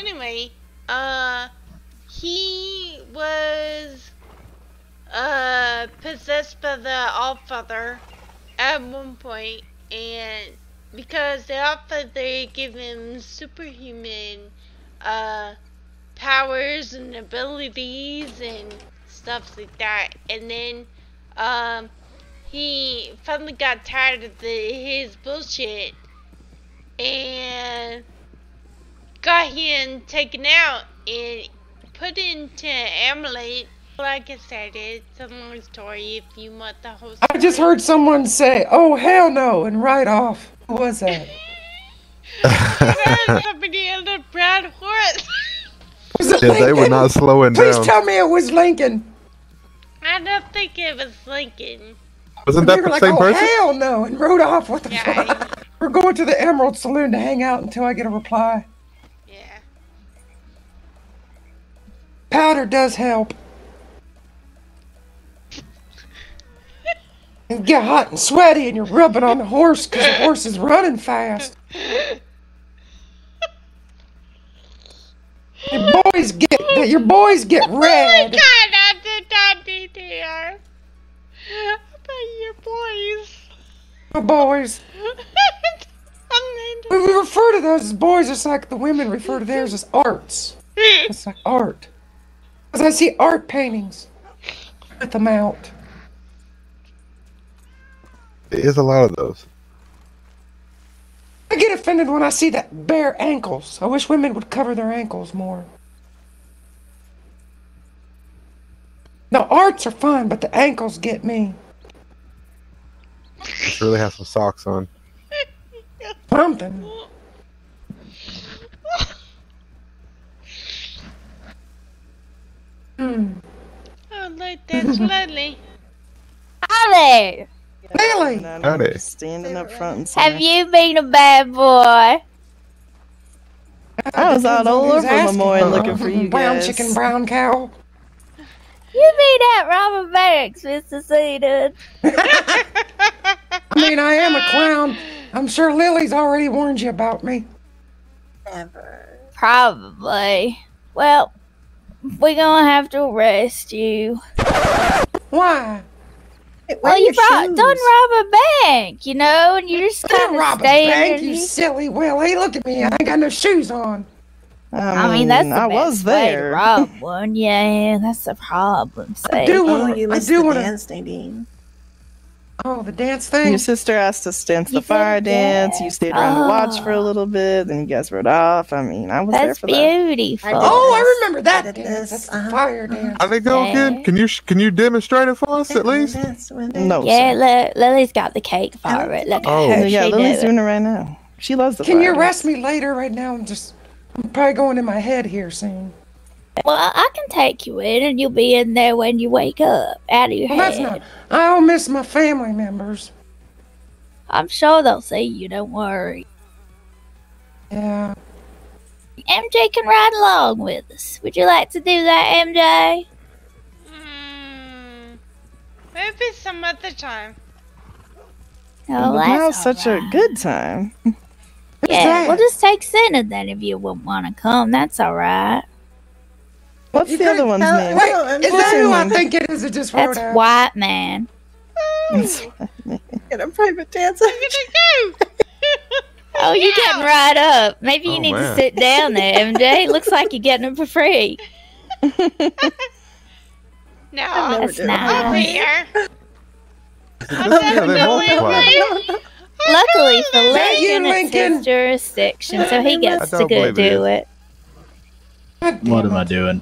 anyway, he was possessed by the Allfather at one point, and because the Allfather gave him superhuman powers and abilities and stuff like that, and then he finally got tired of his bullshit and got him taken out and put into Amulet. Like I said, it's a long story if you want the whole story. I just heard someone say, "Oh, hell no," and right off. What was that? Somebody on a proud horse. Yeah, they were not slowing down. Please tell me it was Lincoln. I don't think it was Lincoln. Wasn't that the same person? Hell no, and rode off. What the fuck? We're going to the Emerald Saloon to hang out until I get a reply. Yeah. Powder does help. You get hot and sweaty and you're rubbing on the horse because the horse is running fast. Your boys get red. Oh my God, I did not be there. Your boys. When we refer to those as boys, it's like the women refer to theirs as arts. It's like art. Because I see art paintings with them out. There is a lot of those. I get offended when I see that bare ankles. I wish women would cover their ankles more. Now, arts are fine, but the ankles get me. Should really have some socks on. Something. Oh, look, that's lovely. Holly! Really? Howdy. Standing up front and saying, "Have you been a bad boy?" I was out all over Lemoyne looking for you guys. Brown chicken, brown cow. You mean that Robin Banks, Mr. Seaton? I mean, I am a clown. I'm sure Lily's already warned you about me. Never. Probably. Well, we're gonna have to arrest you. Why? Well, you brought, done rob a bank, you know, and you're just kind of standing. You silly Willie. Look at me. I ain't got no shoes on. I mean that's the best way to rob one. Yeah, that's the problem. Say. I do want to dance, Nadine. Oh, the dance thing? Your sister asked us to dance the fire dance. You stayed around to watch for a little bit, then you guys rode off. I mean, I was there for that. That's beautiful. Oh, I remember that dance. That's the fire dance. Are they going good? Can you demonstrate it for us, at least? No, yeah, Lily's got the cake for it. Look at her. Yeah, Lily's doing it right now. She loves the fire dance. Can you arrest me later? Right now, I'm probably going in my head here soon. Well, I can take you in, and you'll be in there when you wake up, out of your head. That's not. I don't miss my family members. I'm sure they'll see you. Don't worry. Yeah. MJ can ride along with us. Would you like to do that, MJ? Maybe some other time. Oh, that's such a good time. Yeah, we'll just take Senna then if you wouldn't want to come. That's all right. What's the other one's name? Wait, is that who I think it is? It just wrote out. White Man. That's White Man. Get a private dancer. Oh, you're getting right up. Maybe you need to sit down there, MJ. Looks like you're getting it for free. No, that's nice. Luckily for Lincoln, it's his jurisdiction, so he gets to go do it. What am I doing?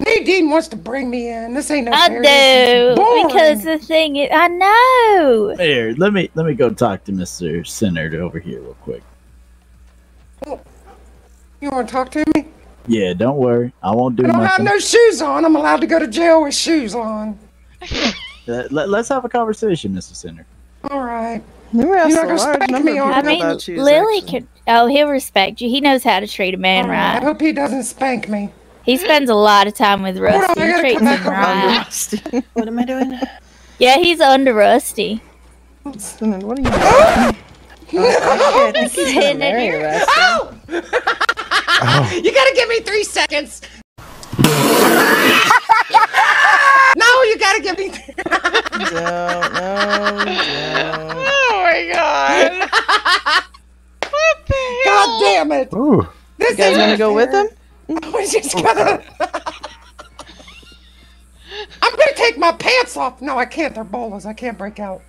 Nadine wants to bring me in. This ain't no fair. I do, because the thing is, I know. Here, let me go talk to Mr. Synard over here real quick. You want to talk to me? Yeah, don't worry. I won't do nothing. I don't have no shoes on. I'm allowed to go to jail with shoes on. Let's have a conversation, Mr. Synard. All right. You're not going to respect me. I mean, Lily can... Oh, he'll respect you. He knows how to treat a man right. I hope he doesn't spank me. He spends a lot of time with Rusty. Hold on, he treats him right. What am I doing? Yeah, he's under Rusty. What are you doing? Oh, no! He's hitting it. Oh! Oh. You gotta give me 3 seconds. No, you gotta give me. No. Oh my god! What the hell? God damn it! Ooh. This you guys gonna go with him? I just gotta. I'm gonna take my pants off. No, I can't. They're bolas. I can't break out.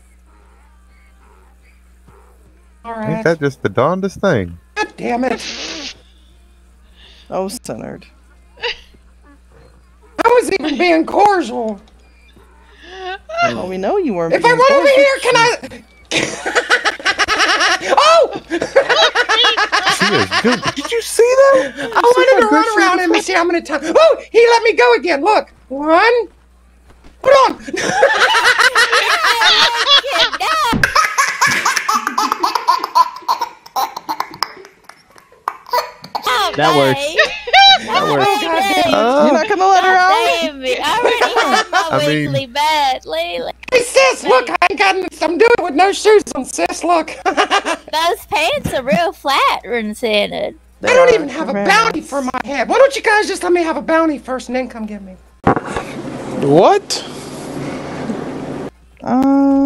All right. Ain't that just the darndest thing? God damn it! Oh, Synard. I was even being cordial. Well, we know you weren't. If I run over here, can I? Oh! Did you see that? I wanted to run around and see how many times. Oh, he let me go again. Look, one. Put on. That works. That works. You're not gonna let her out? Baby, I already have my weekly bed lately. Hey sis, look, I ain't got. I'm doing it with no shoes on, sis. Look. Those pants are real flat, Synard. I don't even have a bounty for my head. Why don't you guys just let me have a bounty first and then come get me? What?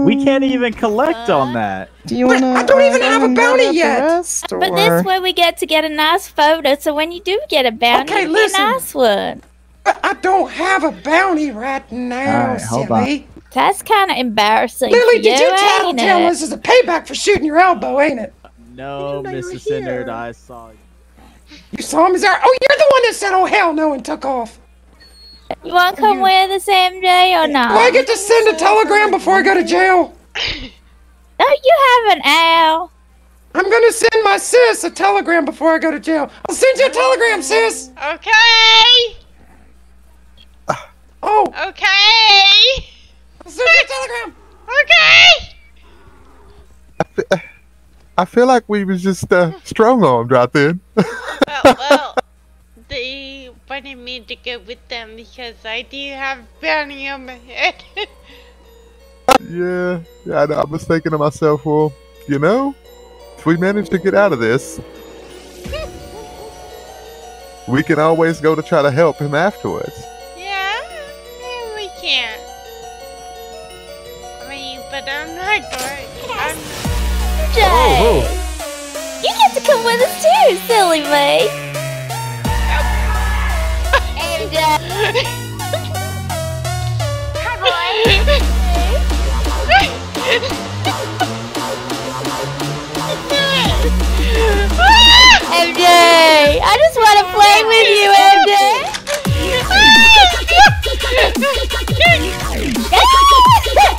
We can't even collect on that. Do you wanna, I don't even have a bounty yet. Rest, but this way we get to get a nice photo, so when you do get a bounty, okay, it's a nice one. I don't have a bounty right now, silly. That's kind of embarrassing. Lily, did you tattletale? This is a payback for shooting your elbow, ain't it? No, Mrs. Synard, I saw you. You saw him? Oh, you're the one that said, oh, hell no, and took off. You want to come with us, MJ, or not? Do I get to send a telegram before I go to jail? No, you haven't, Al. I'm going to send my sis a telegram before I go to jail. I'll send you a telegram, sis. Okay. Oh. Okay. I'll send you a telegram. Okay. I feel like we was just strong-armed right then. Well, they wanted me to go with them because I do have bounty on my head. Yeah, I know. I was thinking to myself, well, you know, if we manage to get out of this, we can always go to try to help him afterwards. Yeah, we can. I mean, but I'm not going. I'm... MJ! Oh. You get to come with us too, silly me! MJ, I just want to play with you, MJ.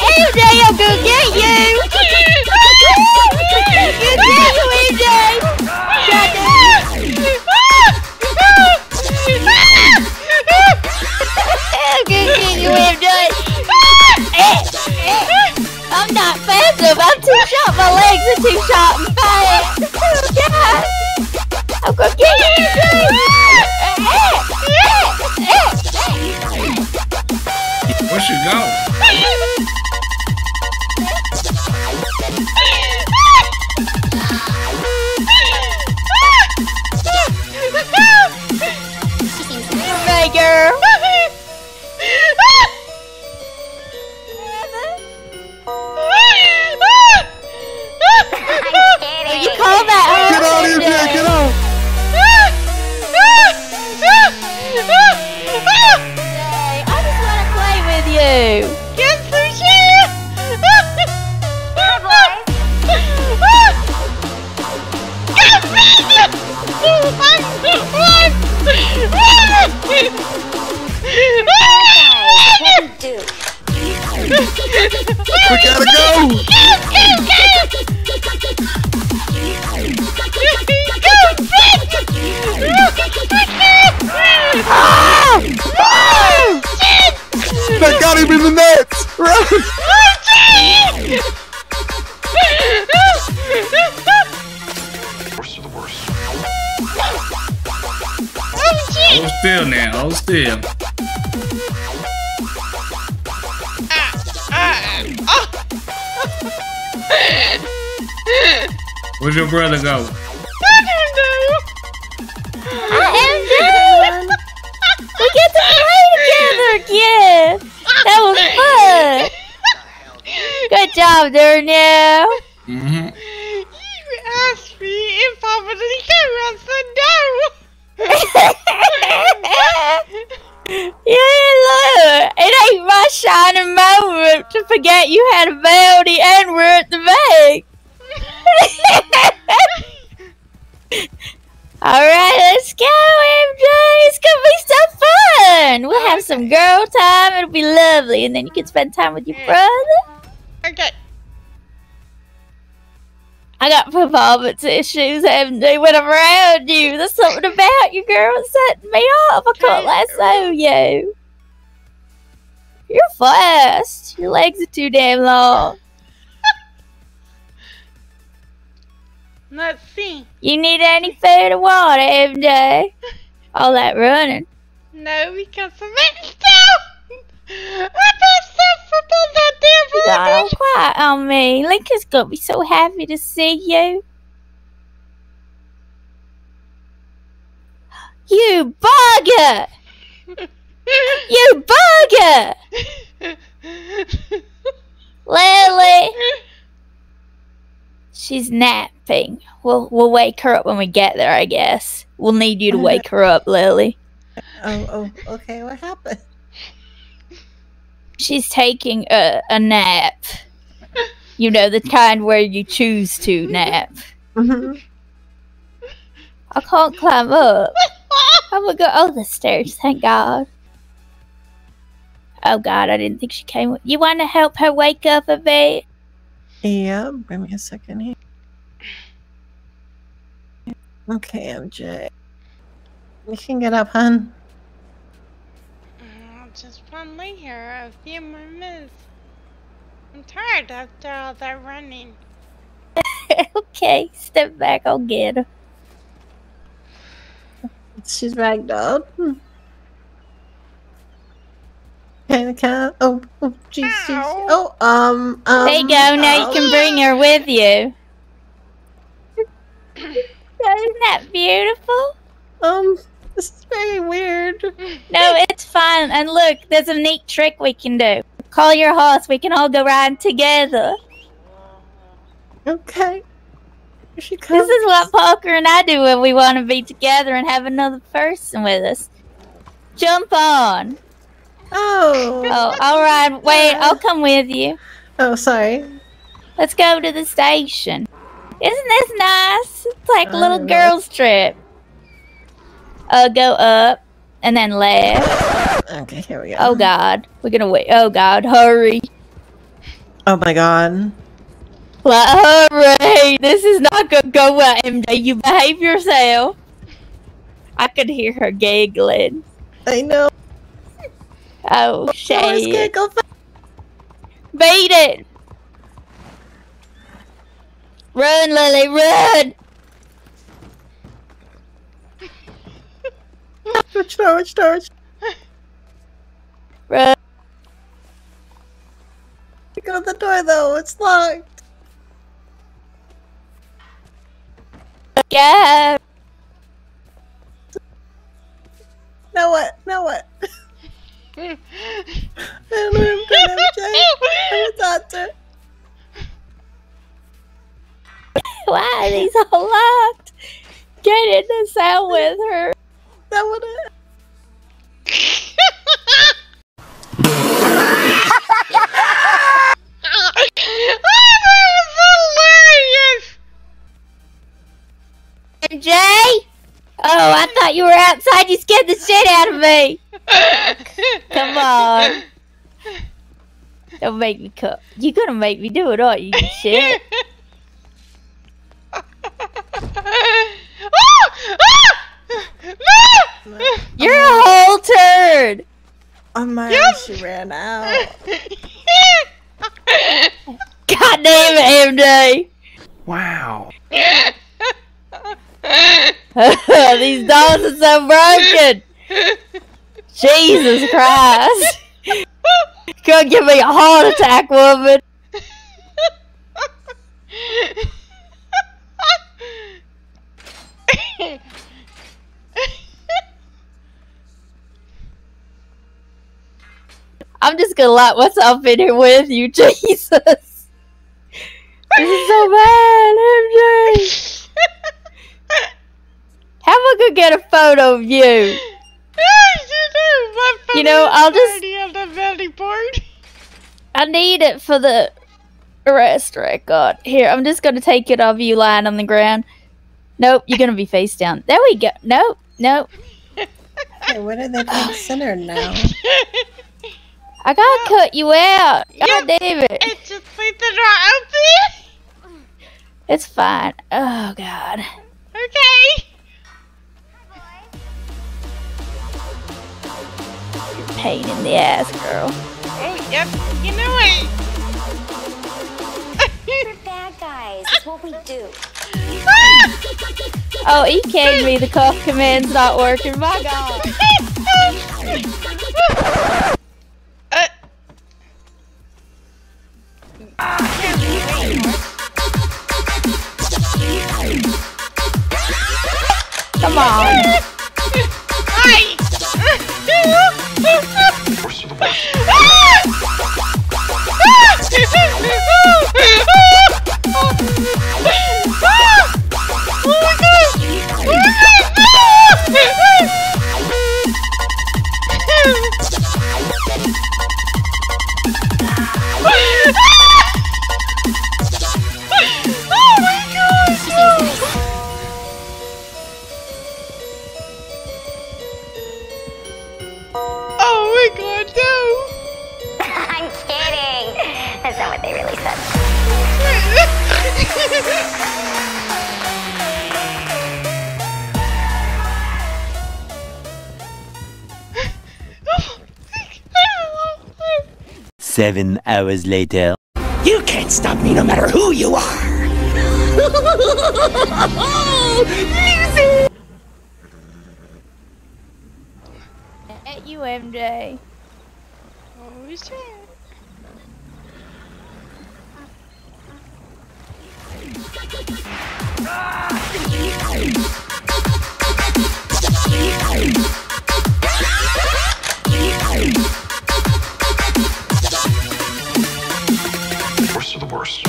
MJ, I'm gonna get you. I'm not fast enough. I'm too short. My legs are too short and fast. Oh god! I'm gonna get you, MJ. Where she go? Hey, girl. We gotta go! Go! Go! That got him in the nuts! Worst of the worst. Hold still now, hold still. Where'd your brother go? I don't know. MJ! We get to play together! Yeah! That was fun! Good job, Darnell! Mm-hmm. You asked me if I was a camera, so no! Yeah, look! It ain't my shining moment to forget you had a bounty and we're at the bank! Alright, let's go, MJ! It's gonna be so fun! We'll have some girl time, it'll be lovely, and then you can spend time with your brother. Okay. I got performance issues, MJ, when I'm around you. There's something about you, girl, that's setting me off. I can't lasso you. You're fast. Your legs are too damn long. Let's see. You need any food or water, MJ? All that running. No, because I'm in town. I'm accessible that damn you got all quiet on me. Lincoln's gonna be so happy to see you. You bugger! You bugger! Lily! She's napping. We'll wake her up when we get there, I guess. We'll need you to wake her up, Lily. Oh, okay. What happened? She's taking a nap. You know, the kind where you choose to nap. Mm-hmm. I can't climb up. I'm gonna go all the stairs, thank God. Oh, God, I didn't think she came with... You want to help her wake up a bit? Yeah, bring me a second here. Okay, MJ. You can get up, hon. I'll just run later, a few more minutes. I'm tired after all that running. Okay, step back, I'll get her. She's ragdolled. Oh, jeez, oh, there you go, now you can bring her with you. Isn't that beautiful? This is very weird. No, it's fun, and look, there's a neat trick we can do. Call your horse, we can all go riding together. Okay. Here she comes. This is what Parker and I do when we want to be together and have another person with us. Jump on. Oh, all right. Wait, I'll come with you. Oh, sorry. Let's go to the station. Isn't this nice? It's like a little girl's trip. Go up and then left. Okay, here we go. Oh, God. We're gonna wait. Oh, God. Hurry. Oh, my God. Like, hurry. This is not gonna go well, MJ. You behave yourself. I could hear her giggling. I know. Oh, shit. Go beat it! Run, Lily, run! Charge. Run. Go to the door, though. It's locked. Yeah. Now what? I don't know if I'm MJ. I'm a doctor. Why are these all locked? Get in this out with her. That would have. That was hilarious! MJ? Oh, I thought you were outside. You scared the shit out of me. Come on. Don't make me cook. You're gonna make me do it, aren't you, shit? You're a whole turd! Oh my, she ran out. God damn it, MJ! Wow. These dolls are so broken! Jesus Christ! Gonna give me a heart attack, woman! I'm just gonna lie. What's up in here with you, Jesus? This is so bad, MJ. How am I gonna get a photo of you? You know, I'll just. I need it for the arrest record. Here, I'm just gonna take it of you lying on the ground. Nope, you're gonna be face down. There we go. Nope, nope. Hey, what are they considered now? I gotta cut you out. God damn it. It's just something right out there. It's fine. Oh, God. Okay. You're a pain in the ass, girl. Oh, yep. You know it. We're bad guys. It's what we do. Oh, he gave me the cough command's not working. My God. Come on. Seven hours later. You can't stop me no matter who you are! Music! At you, MJ. Oh, shit. Worst of the worst.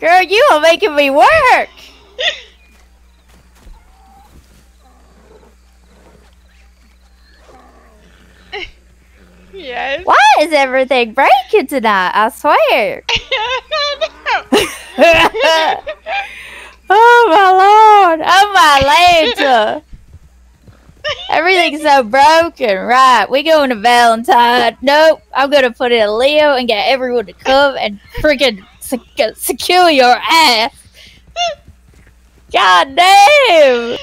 Girl, you are making me work! Yes. Why is everything breaking tonight? I swear! Oh my Lord! Oh my Lanta! Everything's so broken, right? We going to Valentine. Nope, I'm gonna put in a Leo and get everyone to come and freaking secure your ass. God damn.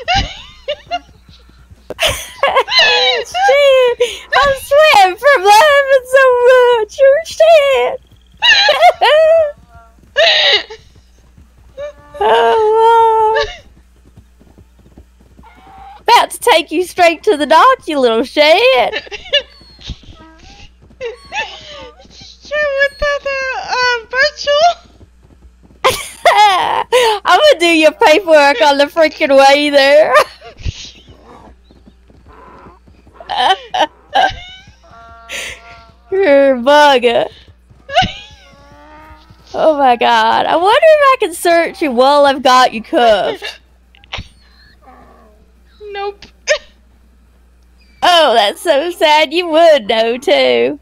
Shit. I'm sweating from laughing so much. You're shit. Oh, Lord. About to take you straight to the dock, you little shit. I'm gonna do your paperwork on the freaking way there. You're a bugger. Oh my God. I wonder if I can search you while I've got you cuffed. Nope. Oh, that's so sad. You would know too.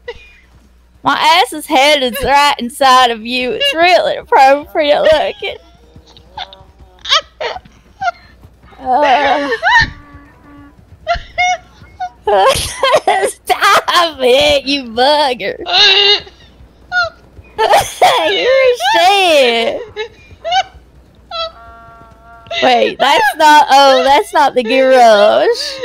My ass's head is right inside of you. It's really appropriate looking. Stop it, you bugger. You're shit. Wait, that's not. Oh, that's not the garage.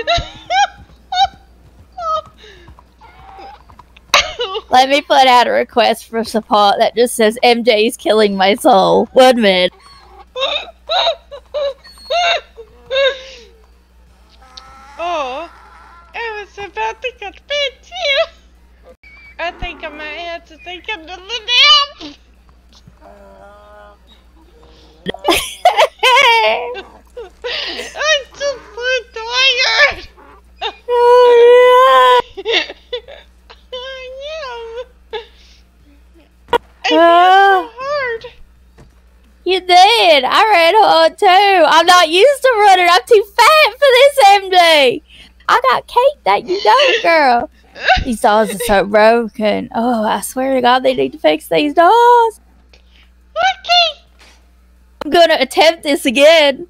Let me put out a request for support that just says MJ's killing my soul. 1 minute. Oh, I was about to get bit. I think I might have to take him to the dam. I'm just so tired. Oh yeah. I am. It was so hard. You did. I ran hard too. I'm not used to running. I'm too fat for this, MJ. I got cake that you don't, girl. These dolls are so broken. Oh, I swear to God, they need to fix these dolls. Okay. I'm gonna attempt this again.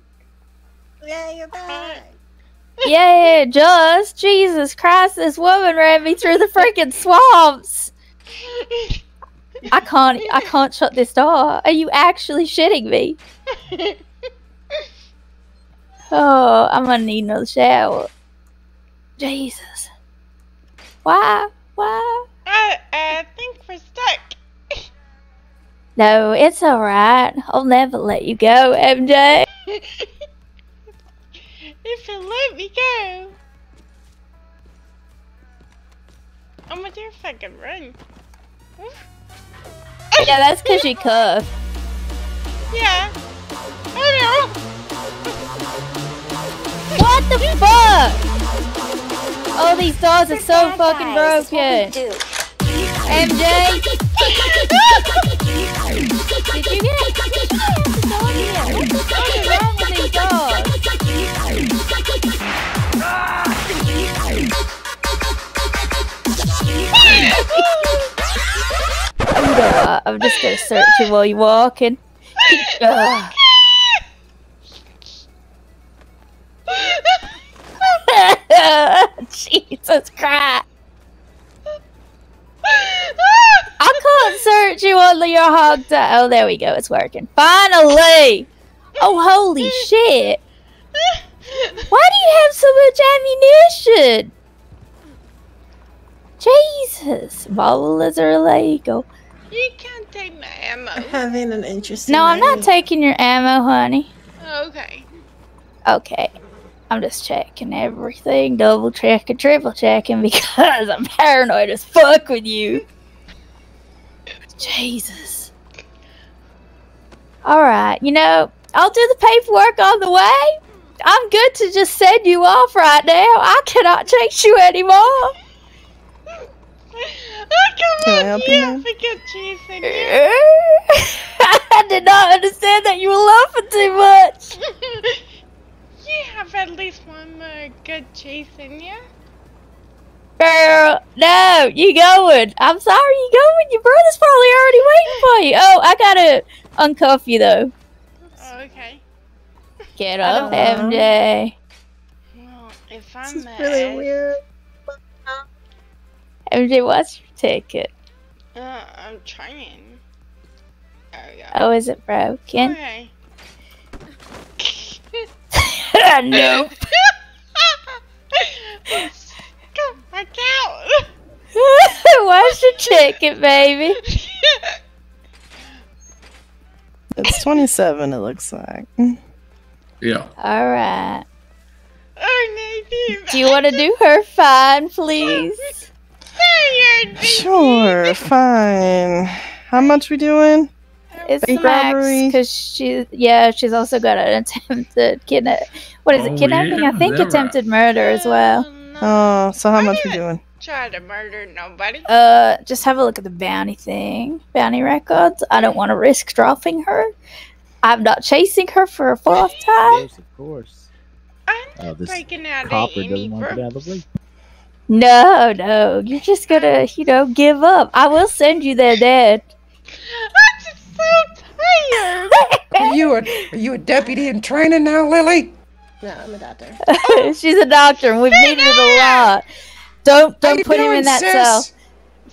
Yeah, you're back. Yeah, just Jesus Christ, this woman ran me through the freaking swamps. I can't shut this door. Are you actually shitting me? Oh, I'm gonna need another shower. Jesus. Why? I think we're stuck. No, it's alright. I'll never let you go, MJ. If you let me go, I'm gonna do a fucking run. Yeah, that's because you cuffed. Yeah. Oh no! What the fuck? Oh, these dolls are so fucking broken. MJ? Did you get it? What is wrong with these dolls? I'm just gonna search you while you're walking. Jesus Christ! I can't search you under your hog tie. Oh, there we go. It's working. Finally! Oh, holy shit! Why do you have so much ammunition? Jesus! Bowlers are illegal. You can't take my ammo. I'm having an interesting No, I'm not taking your ammo, honey. Okay. Okay. I'm just checking everything, double checking, triple checking, because I'm paranoid as fuck with you. Jesus. Alright, you know, I'll do the paperwork on the way. I'm good to just send you off right now. I cannot chase you anymore. I can't forget chasing you. I did not understand that you were laughing too much. You have at least one more good chase in you. Girl, no, you going. I'm sorry, you going. Your brother's probably already waiting for you. Oh, I gotta uncuff you, though. Oh, okay. Get up, MJ. Well, if I'm this is really weird. MJ, what's your ticket? I'm trying. Oh, yeah. Oh, is it broken? Okay. Nope. Come back out. Where's your ticket, baby? It's 27, it looks like. Yeah. Alright. Oh, Nadine. Do you want to do her fine, please? Sure, fine. How much we doing? It's Max, because she's also got an attempted kidnapping? Yeah, I think attempted murder as well. No. Oh, so how much are we doing? Try to murder nobody. Just have a look at the bounty thing. Bounty records. I don't want to risk dropping her. I'm not chasing her for a fourth time. Yes, of course. I'm not breaking out of any groups. No. You're just gonna, you know, give up. I will send you there dead. Are you a deputy in training now, Lily? No, I'm a doctor. She's a doctor, and we've needed it a lot. Don't put him in that cell.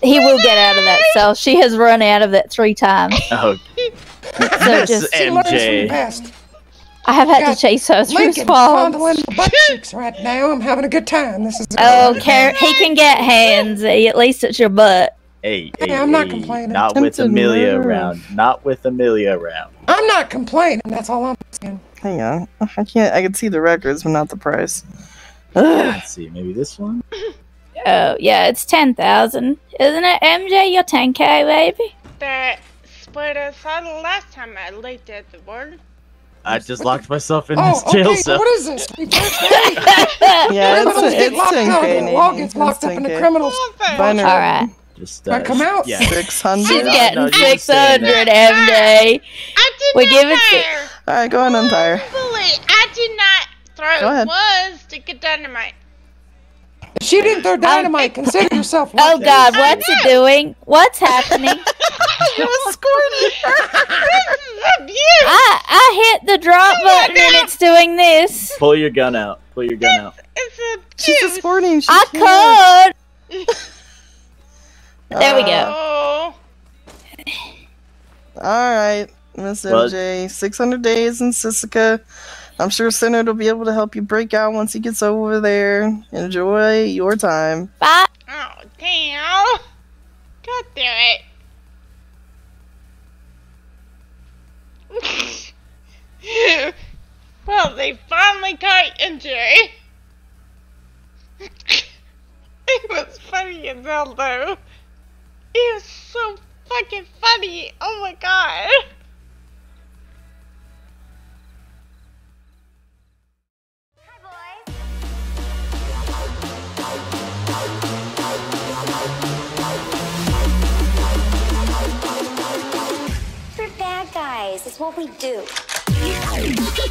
He will get out of that cell. She has run out of that 3 times. Oh, so just MJ. I have had to chase her through swamps. Butt cheeks right now. I'm having a good time. This is he can get handsy. At least it's your butt. Hey, I'm not complaining. Not with Amelia around. Not with Amelia around. I'm not complaining. That's all I'm saying. Hang on. I can see the records, but not the price. Let's see. Maybe this one? Oh, yeah, it's 10,000. Isn't it, MJ? You're 10K, baby? That split us out last time I looked at the board. I just locked myself in this jail cell. What is this? Yeah, it's locked up in the criminal binary. All right. Just, come out. Yeah. 600. She's getting 600 MJ. I did not tire. All right, go on, umpire. I did not throw to get dynamite. If she didn't throw dynamite, consider yourself lucky. Oh God, what's it doing? What's happening? It was squirting. I hit the drop button and it's doing this. Pull your gun out. Pull your gun out. It's she's squirting. She's could. There we go. Alright, Miss MJ. 600 days in Sissica. I'm sure Synard will be able to help you break out once he gets over there. Enjoy your time. Bye. Oh, damn. God damn it. Well, they finally caught MJ. It was funny as hell, though. It was so fucking funny. Oh my God. We're bad guys. It's what we do.